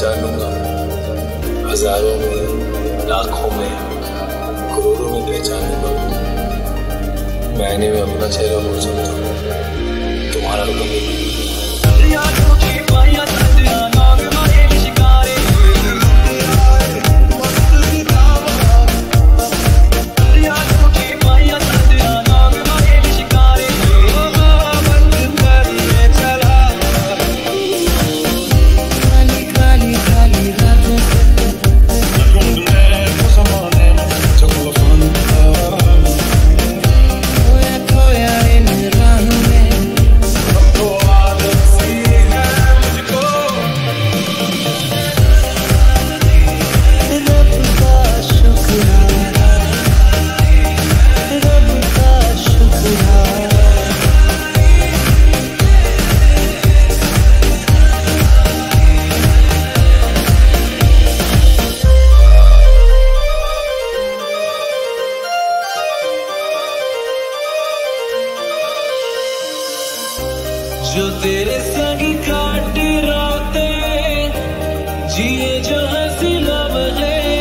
पहचानूंगा, हजारों में, लाखों में, करोड़ों में पहचानूंगा। मैंने भी अपना चेहरा मोड़ सकता, तुम्हारा जो तेरे संग काट रातें जिए जो हंसी लम्हे।